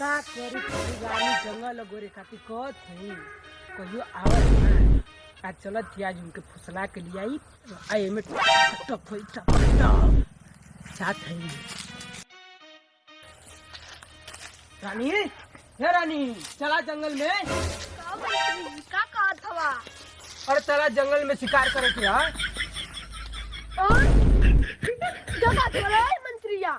का करी गानी जंगल गोरे खाती कत है कहियो आवत ना चल आज उनके फुसला के लिए आई आए में टप होई टप साथ है रानी हे रानी चला जंगल में का कहत हवा और चला जंगल में शिकार करे के हां जगह चला मंत्रिया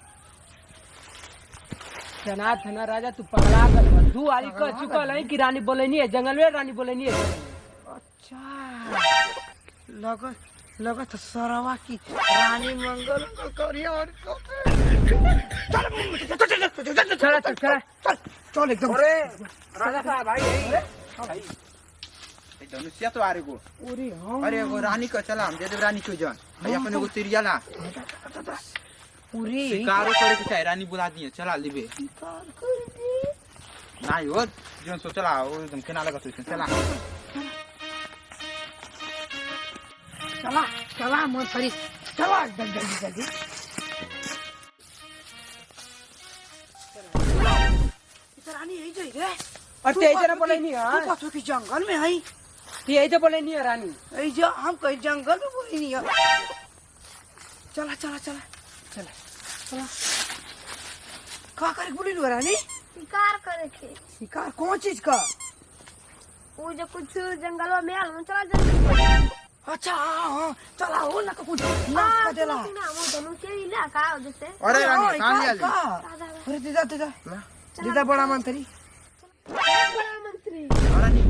जना थना राजा तू पकड़ा गल तू आली कह चुका नहीं कि रानी बोले नहीं है जंगल में रानी बोले नहीं है अच्छा लगा लगा तो सरवा की रानी मंगल को करिया और चल चल चल चल एकदम अरे राजा साहब भाई भाई ये दोनों सिया तो आ रे को अरे वो रानी का चला हम जयदेव रानी को जान भाई अपन को तिरिया ला पूरी शिकारो करे के चाहे रानी बुला दिए चला लेबे शिकार कर दी नहीं हो जोन सो चला वो एकदम केना लगा तू चला चला चला मन करी चला जल्दी जल्दी इधर रानी यही जाई रे अरे यही जरा बोले नहीं हां तू तो जंगल में है यही तो बोले नहीं रानी ए जो हम कहीं जंगल में बोले नहीं है चला चला चला चला चला का करे बोली लो रानी शिकार करे के शिकार कौन चीज का वो जो कुछ जंगल में आल में चला जंगल अच्छा हां चला हो ना कुछ ना देला ना वो दोनों के इला का जैसे अरे रानी सामने आ जा अरे दीदा दीदा दीदा बड़ा मंत्री रानी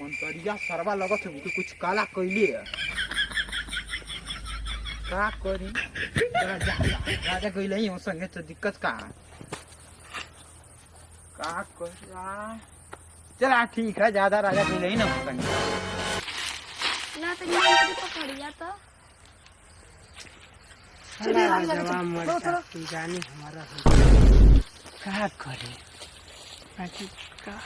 मंतरिया सरवा लगत है कि कुछ काला कइले का करी राजा कइले ही हो संगे तो दिक्कत का करा चला ठीक है ज्यादा राजा कइले ही ना हो संगे ना तो नहीं पकड़ जा तो चले राजा मत तू जाने हमारा का करे बाकी का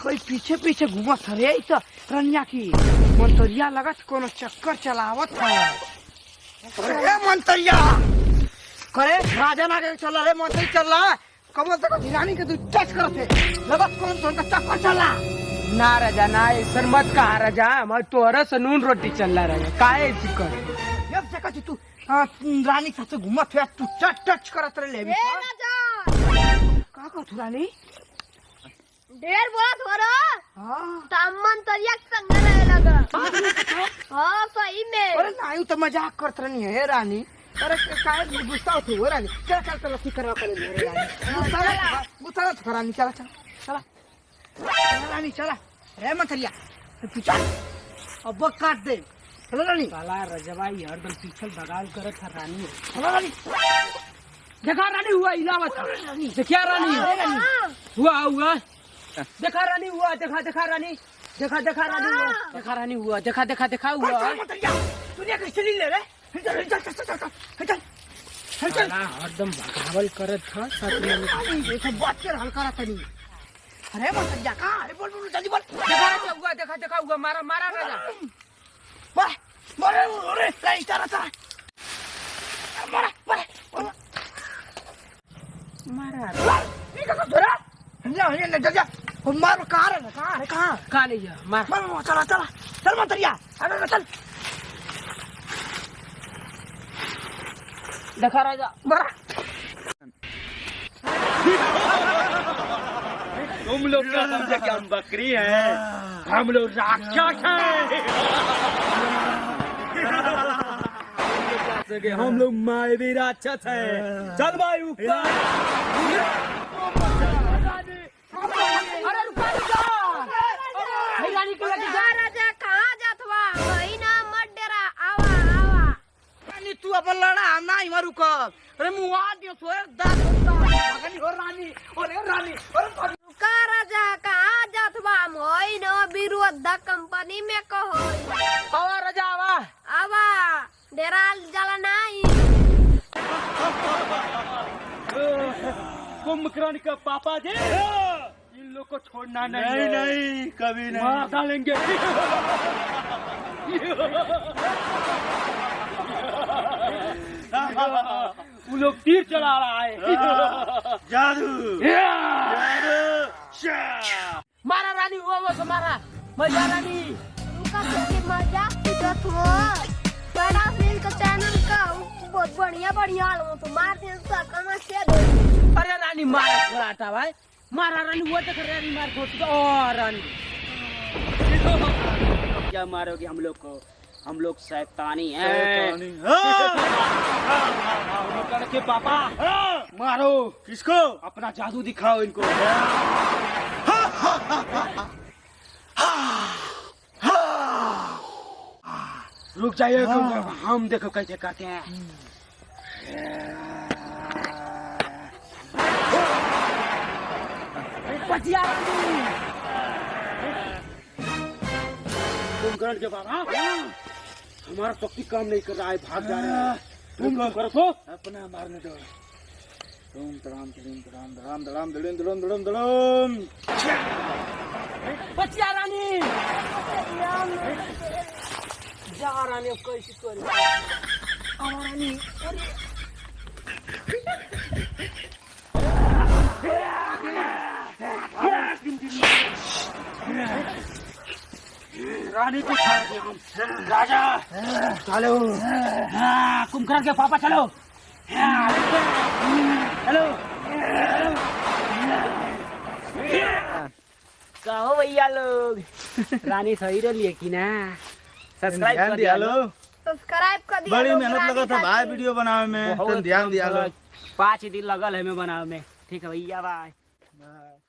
कोई पीछे पीछे घूमत है रनिया की मंतरिया लगत कोनो चक्कर चलावत है मंतरिया करे राजा ना के चल रे मंत्री चल कमल तक धिरानी के तू टच करते लगत कौन तो चक्कर चला ना राजा ना ऐसा मत कहा राजा हमार तोरा से नून रोटी चल राजा काहे जिकर जब जगह तू रानी साथे घूमत है तू टच करत रे लेबी ए राजा का कहत रानी ढेर बोला थोड़ा हां तामन तरिया संग रहे लगा हां सही में अरे नायू तो मजाक करत रहनी है रानी अरे काय गुस्सा होते हो रानी चल चल चल फिकर कर ले रानी गुस्सा मत रानी चला चला चला रानी चला रे मंतरिया पीछा अब काट दे चला रानी साला रजवाई हरदम पीछे भगाल करत है रानी चला रानी देखा रानी हुआ इलावत देखिया रानी हुआ हुआ देखा रानी हुआ, देखा देखा रानी, देखा देखा रानी हुआ, देखा रानी हुआ, देखा देखा देखा हुआ। दुनिया के शरीर ले रहे, चल चल चल चल चल चल। हरदम भागवल करत था, साथ में ये सब बात कर हल्का रहता नहीं। अरे मत जा का, अरे बोल बोल जल्दी बोल। देखा हुआ, देखा देखा हुआ, मारा मारा राजा। वाह, मारे अरे लाइन चला था। मारा मारा मारा। ये क्या धरा? لا هنا الدجاج هم مارو كارنا كار كار كاليا ما ما ترى ترى ترى ما ترى أنا مثل ذكر هذا برا هم لو كانوا ذكيان بكرية هم لو زعكشة هم لو ما يبيرات شتى جلبا يوكا तू अब लड़ा ना इमारु का अरे मुआद यो सोए दास अगली और रानी का राजा का आजा थवा मोई नो विरोध द कंपनी में कहो आवा राजा आवा आवा डेरा जला नहीं कुंभकर्ण का पापा जी इन लोग को छोड़ना नहीं नहीं कभी नहीं मार डालेंगे वो लोग तीर चला रहा है जादू जादू मारा रानी हुआ वो मारा मजा रानी उनका सबसे मजा इधर था बड़ा फिल्म का चैनल का बहुत बढ़िया बढ़िया आलू तो मारते हैं उसका कमाते हैं अरे रानी मारा घोड़ा भाई मारा रानी हुआ तो कर रानी मार घोड़ा और रानी क्या मारोगे हम लोग को हम लोग शैतानी हैं करके पापा मारो किसको अपना जादू दिखाओ इनको रुक जाइए हम देखो कैसे कहते हैं कुंभकर्ण के पापा हमारा पक्की काम नहीं कर रहा है भाग जा रहा है तुम काम करो तो अपना मारने दो तुम तराम तराम तराम तराम तराम दड़म दड़म दड़म दड़म बचिया रानी जा रानी अब कैसी करें अब रानी रानी को छाड़ दे हम राजा चलो कुंभकर्ण के पापा चलो चलो कहो भैया लोग रानी सही रही है कि ना सब्सक्राइब कर दिया लो सब्सक्राइब कर दिया बड़ी मेहनत लगा था भाई वीडियो बनावे में तो ध्यान दिया लो 5 दिन लगल है मैं बनावे में ठीक है भैया बाय।